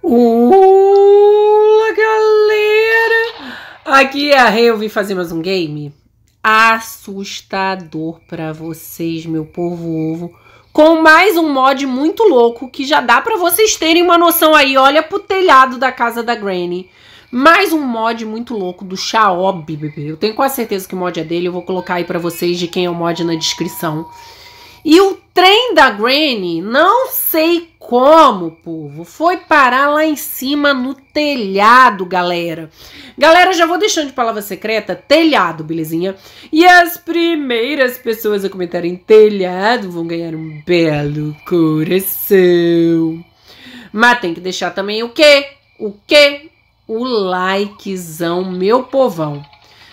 Olá, galera! Aqui é a Rê, eu vim fazer mais um game assustador pra vocês, meu povo ovo, com mais um mod muito louco que já dá pra vocês terem uma noção aí. Olha pro telhado da casa da Granny. Mais um mod muito louco do Chaob, bebê. Eu tenho quase certeza que o mod é dele. Eu vou colocar aí pra vocês de quem é o mod na descrição. E o trem da Granny, não sei como, povo, foi parar lá em cima no telhado, galera. Galera, já vou deixando de palavra secreta, telhado, belezinha? E as primeiras pessoas a comentarem telhado vão ganhar um belo coração. Mas tem que deixar também o quê? O quê? O likezão, meu povão.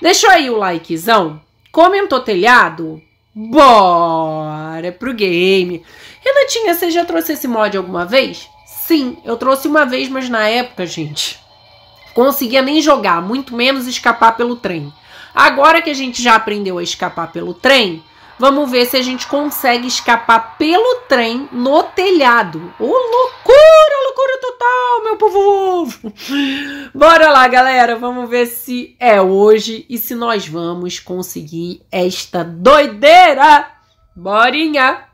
Deixou aí o likezão? Comentou telhado? Bora pro game. Renatinha, você já trouxe esse mod alguma vez? Sim, eu trouxe uma vez, mas na época, gente, conseguia nem jogar, muito menos escapar pelo trem. Agora que a gente já aprendeu a escapar pelo trem, vamos ver se a gente consegue escapar pelo trem no telhado. Ô, loucura, loucura total, meu povo! Bora lá, galera, vamos ver se é hoje e se nós vamos conseguir esta doideira. Borinha!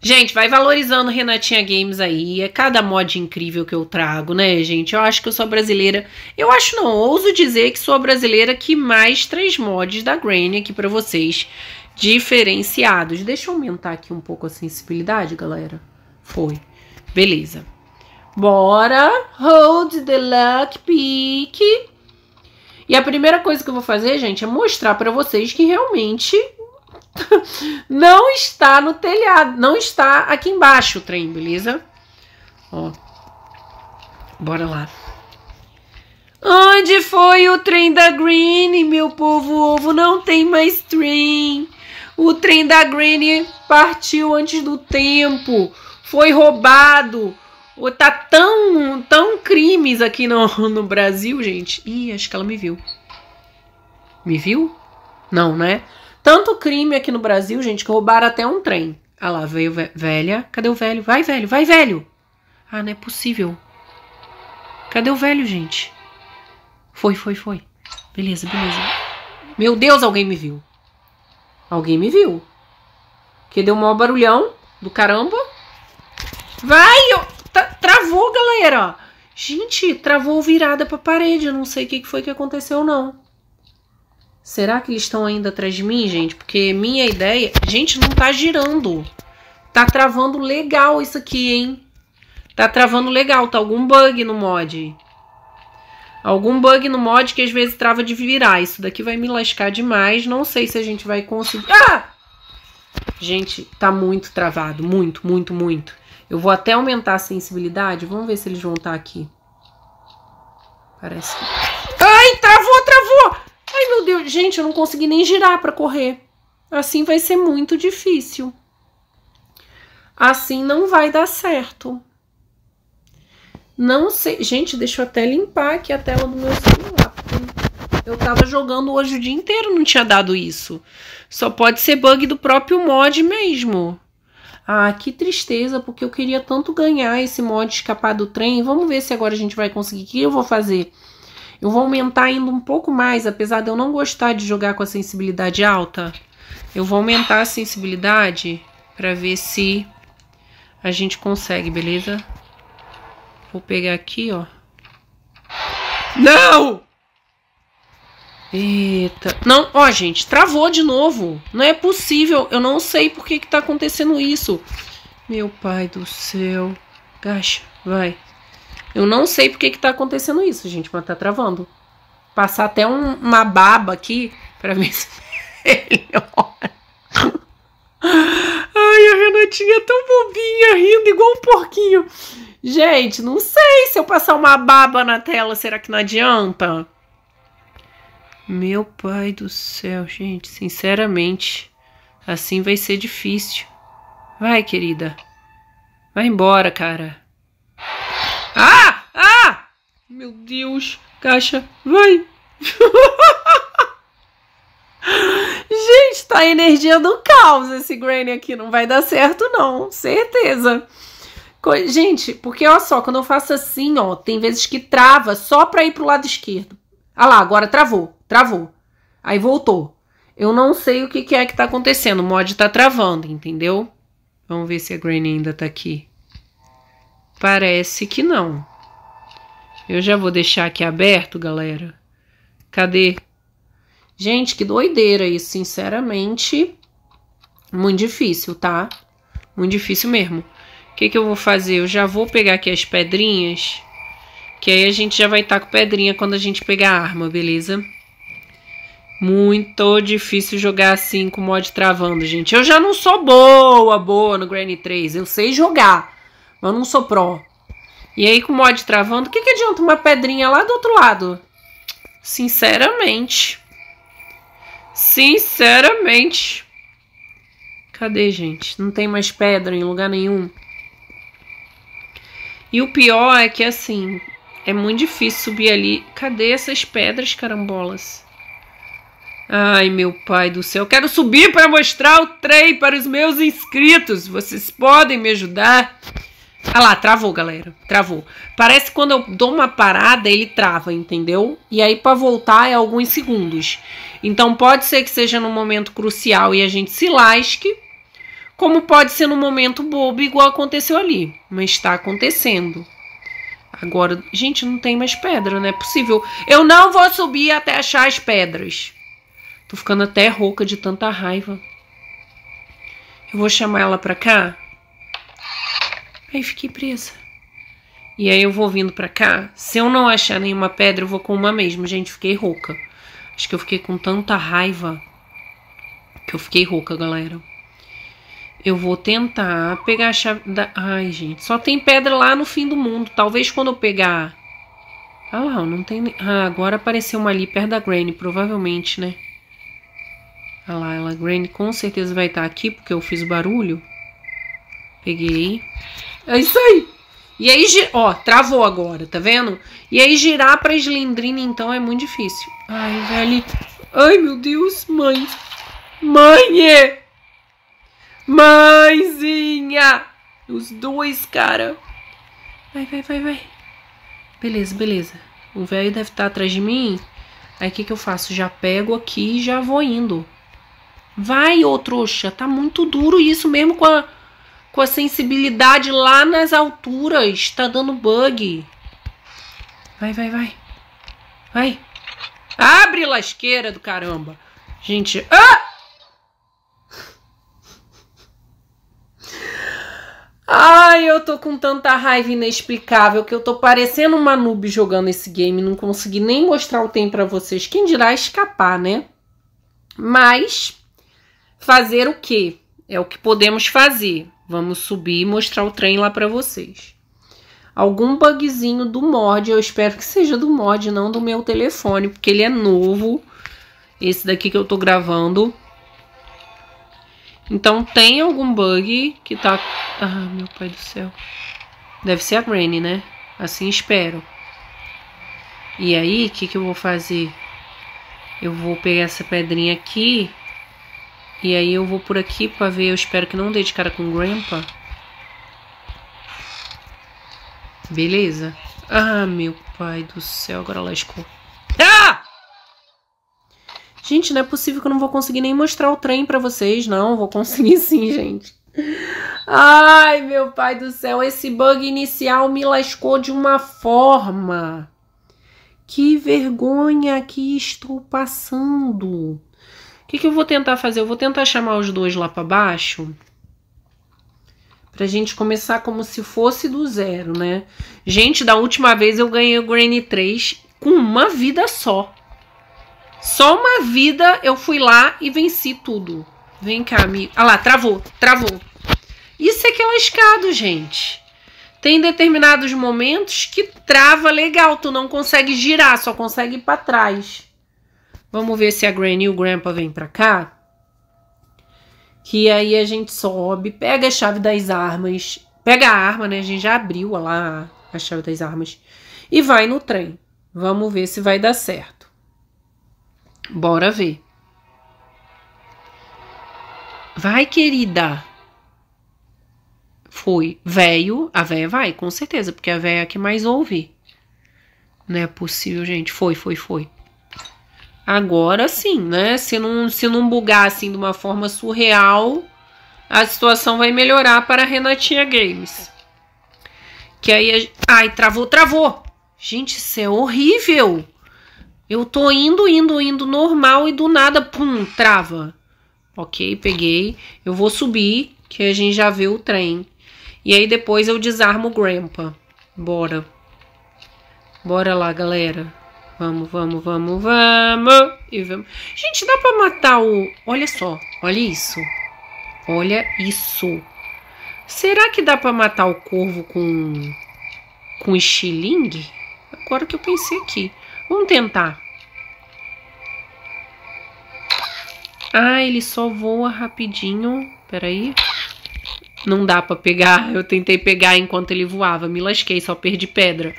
Gente, vai valorizando Renatinha Games aí, é cada mod incrível que eu trago, né, gente? Eu acho que eu sou a brasileira, eu acho não, ouso dizer que sou a brasileira que mais traz mods da Granny aqui pra vocês, diferenciados. Deixa eu aumentar aqui um pouco a sensibilidade, galera. Foi. Beleza. Bora! Hold the luck pick. E a primeira coisa que eu vou fazer, gente, é mostrar pra vocês que realmente não está no telhado, não está aqui embaixo o trem, beleza? Ó, bora lá. Onde foi o trem da Granny, meu povo ovo? Não tem mais trem. O trem da Granny partiu antes do tempo, foi roubado. Tá tão crimes aqui no Brasil, gente. Ih, acho que ela me viu. Me viu? Não, né? Tanto crime aqui no Brasil, gente, que roubaram até um trem. Ah lá, veio velha. Cadê o velho? Vai, velho. Vai, velho. Ah, não é possível. Cadê o velho, gente? Foi. Beleza, beleza. Meu Deus, alguém me viu. Alguém me viu. Que deu um maior barulhão do caramba. Vai! Travou, galera. Gente, travou virada pra parede. Eu não sei o que foi que aconteceu, não. Será que eles estão ainda atrás de mim, gente? Porque minha ideia... Gente, não tá girando. Tá travando legal isso aqui, hein? Tá travando legal. Tá algum bug no mod. Algum bug no mod que às vezes trava de virar. Isso daqui vai me lascar demais. Não sei se a gente vai conseguir... Ah! Gente, tá muito travado. Muito. Eu vou até aumentar a sensibilidade. Vamos ver se eles vão estar aqui. Parece que... Ai, travou! Ai, meu Deus, gente, eu não consegui nem girar pra correr. Assim vai ser muito difícil. Assim não vai dar certo. Não sei... Gente, deixa eu até limpar aqui a tela do meu celular. Eu tava jogando hoje o dia inteiro, não tinha dado isso. Só pode ser bug do próprio mod mesmo. Ah, que tristeza, porque eu queria tanto ganhar esse mod escapar do trem. Vamos ver se agora a gente vai conseguir. O que eu vou fazer? Eu vou aumentar ainda um pouco mais, apesar de eu não gostar de jogar com a sensibilidade alta. Eu vou aumentar a sensibilidade pra ver se a gente consegue, beleza? Vou pegar aqui, ó. Não! Eita. Não, ó, gente, travou de novo. Não é possível, eu não sei por que tá acontecendo isso. Meu pai do céu. Gacha, vai. Eu não sei porque que tá acontecendo isso, gente, mas tá travando. Passar até uma baba aqui pra ver se melhora. Ai, a Renatinha é tão bobinha, rindo igual um porquinho. Gente, não sei se eu passar uma baba na tela, será que não adianta? Meu pai do céu, gente, sinceramente, assim vai ser difícil. Vai, querida. Vai embora, cara. Ah! Ah! Meu Deus! Caixa, vai! Gente, tá a energia do caos esse Granny aqui. Não vai dar certo, não. Certeza. Gente, porque olha só, quando eu faço assim, ó, tem vezes que trava só pra ir pro lado esquerdo. Ah lá, agora travou, travou. Aí voltou. Eu não sei o que, que é que tá acontecendo. O mod tá travando, entendeu? Vamos ver se a Granny ainda tá aqui. Parece que não. Eu já vou deixar aqui aberto, galera. Cadê? Gente, que doideira isso, sinceramente. Muito difícil, tá? Muito difícil mesmo. O que que eu vou fazer? Eu já vou pegar aqui as pedrinhas. Que aí a gente já vai estar com pedrinha quando a gente pegar a arma, beleza? Muito difícil jogar assim com o mod travando, gente. Eu já não sou boa no Granny 3. Eu sei jogar, mas não sou pró. E aí com o mod travando, o que que adianta uma pedrinha lá do outro lado? Sinceramente. Sinceramente. Cadê, gente? Não tem mais pedra em lugar nenhum. E o pior é que, assim, é muito difícil subir ali. Cadê essas pedras, carambolas? Ai, meu pai do céu. Eu quero subir para mostrar o trem para os meus inscritos. Vocês podem me ajudar? Ah lá, travou, galera. Travou. Parece que quando eu dou uma parada, ele trava, entendeu? E aí, para voltar, é alguns segundos. Então, pode ser que seja num momento crucial e a gente se lasque. Como pode ser num momento bobo, igual aconteceu ali. Mas está acontecendo. Agora, gente, não tem mais pedra, não é possível. Eu não vou subir até achar as pedras. Tô ficando até rouca de tanta raiva. Eu vou chamar ela pra cá. Aí fiquei presa. E aí eu vou vindo pra cá. Se eu não achar nenhuma pedra, eu vou com uma mesmo. Gente, fiquei rouca. Acho que eu fiquei com tanta raiva que eu fiquei rouca, galera. Eu vou tentar pegar a chave da... Ai, gente, só tem pedra lá no fim do mundo. Talvez quando eu pegar... Ah lá, não tem... Ah, agora apareceu uma ali perto da Granny, provavelmente, né? Ah lá, ela... Granny com certeza vai estar aqui, porque eu fiz barulho. Peguei. É isso aí! E aí, ó, travou agora, tá vendo? E aí girar pra Slendrina, então, é muito difícil. Ai, velho... Ai, meu Deus, mãe! Mãe! Mãezinha! Os dois, cara. Vai, vai, vai, vai. Beleza, beleza. O velho deve estar atrás de mim. Aí o que que eu faço? Já pego aqui e já vou indo. Vai, ô trouxa. Tá muito duro isso mesmo com a sensibilidade lá nas alturas. Tá dando bug. Vai, vai, vai. Vai. Abre, lasqueira do caramba. Gente... Ah! Ai, eu tô com tanta raiva inexplicável que eu tô parecendo uma noob jogando esse game. Não consegui nem mostrar o tempo pra vocês. Quem dirá escapar, né? Mas, fazer o quê? É o que podemos fazer. Vamos subir e mostrar o trem lá pra vocês. Algum bugzinho do mod. Eu espero que seja do mod, não do meu telefone. Porque ele é novo. Esse daqui que eu tô gravando. Então, tem algum bug que tá... Ah, meu pai do céu. Deve ser a Granny, né? Assim espero. E aí, o que que eu vou fazer? Eu vou pegar essa pedrinha aqui. E aí eu vou por aqui pra ver. Eu espero que não dê de cara com o Grandpa. Beleza. Ah, meu pai do céu. Agora lascou. Ah! Gente, não é possível que eu não vou conseguir nem mostrar o trem pra vocês, não. Vou conseguir sim, gente. Ai, meu pai do céu. Esse bug inicial me lascou de uma forma. Que vergonha que estou passando. O que que eu vou tentar fazer? Eu vou tentar chamar os dois lá pra baixo. Pra gente começar como se fosse do zero, né? Gente, da última vez eu ganhei o Granny 3 com uma vida só. Só uma vida eu fui lá e venci tudo. Vem cá, amigo. Ah lá, travou, travou. Isso é que é lascado, gente. Tem determinados momentos que trava legal. Tu não consegue girar, só consegue ir pra trás. Vamos ver se a Granny e o Grandpa vêm pra cá. Que aí a gente sobe, pega a chave das armas. Pega a arma, né? A gente já abriu lá a chave das armas. E vai no trem. Vamos ver se vai dar certo. Bora ver. Vai, querida. Fui. Véio, a véia vai, com certeza, porque a véia é a que mais ouve. Não é possível, gente. Foi. Agora sim, né? Se não bugar assim de uma forma surreal, a situação vai melhorar para a Renatinha Games. Que aí... Ai, travou! Gente, isso é horrível! Eu tô indo normal e do nada, pum, trava. Ok, peguei. Eu vou subir, que a gente já viu o trem. E aí depois eu desarmo o Grandpa. Bora. Bora lá, galera. Vamos. E vamos. Gente, dá pra matar o... Olha só, olha isso. Olha isso. Será que dá pra matar o corvo com estilingue? Agora que eu pensei aqui. Vamos tentar. Ah, ele só voa rapidinho. Peraí. Não dá pra pegar. Eu tentei pegar enquanto ele voava. Me lasquei, só perdi pedra.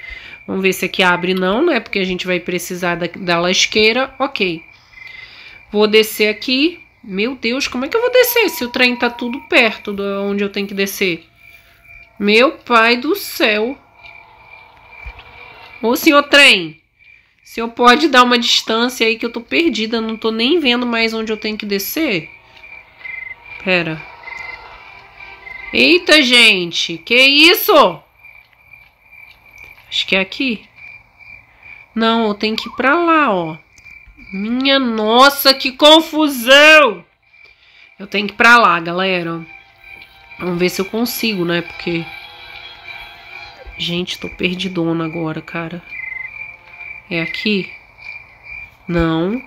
Vamos ver se aqui abre não, né? Porque a gente vai precisar da lasqueira. Ok. Vou descer aqui. Meu Deus, como é que eu vou descer se o trem tá tudo perto de onde eu tenho que descer? Meu pai do céu. Ô, senhor trem. O senhor pode dar uma distância aí que eu tô perdida. Não tô nem vendo mais onde eu tenho que descer. Pera. Eita, gente. Que isso? Acho que é aqui. Não, eu tenho que ir pra lá, ó. Minha nossa, que confusão! Eu tenho que ir pra lá, galera. Vamos ver se eu consigo, né? Porque... Gente, tô perdidona agora, cara. É aqui? Não.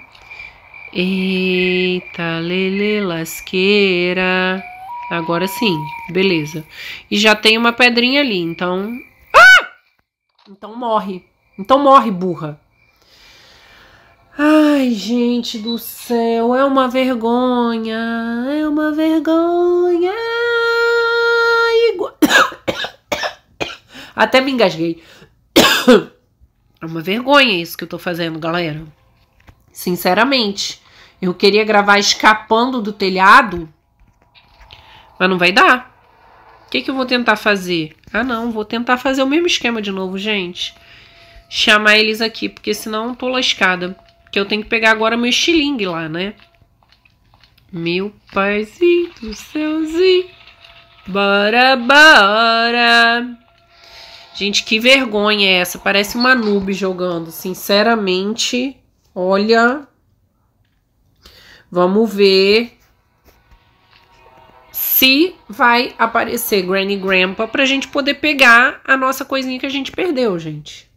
Eita, lele lasqueira. Agora sim, beleza. E já tem uma pedrinha ali, então... Ah! Então morre. Então morre, burra. Ai, gente do céu, é uma vergonha, é uma vergonha. Até me engasguei. É uma vergonha isso que eu tô fazendo, galera. Sinceramente, eu queria gravar escapando do telhado, mas não vai dar. O que eu vou tentar fazer? Ah, não, vou tentar fazer o mesmo esquema de novo, gente. Chamar eles aqui, porque senão eu tô lascada. Que eu tenho que pegar agora meu estilingue lá, né? Meu paizinho do céuzinho. Bora. Gente, que vergonha é essa? Parece uma noob jogando. Sinceramente, olha. Vamos ver se vai aparecer Granny e Grandpa pra gente poder pegar a nossa coisinha que a gente perdeu, gente.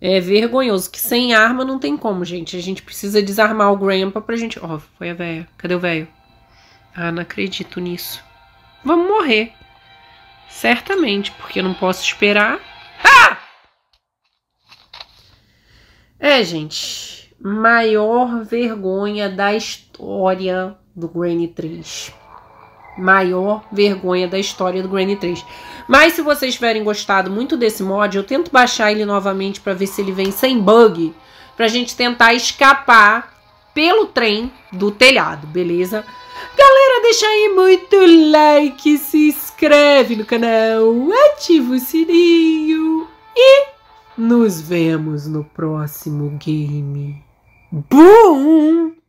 É vergonhoso, que sem arma não tem como, gente. A gente precisa desarmar o Grandpa pra gente... Ó, foi a véia. Cadê o véio? Ah, não acredito nisso. Vamos morrer. Certamente, porque eu não posso esperar. Ah! É, gente. Maior vergonha da história do Granny 3. Maior vergonha da história do Granny 3. Mas se vocês tiverem gostado muito desse mod, eu tento baixar ele novamente pra ver se ele vem sem bug, pra gente tentar escapar pelo trem do telhado, beleza? Galera, deixa aí muito like, se inscreve no canal, ativa o sininho e nos vemos no próximo game. Boom!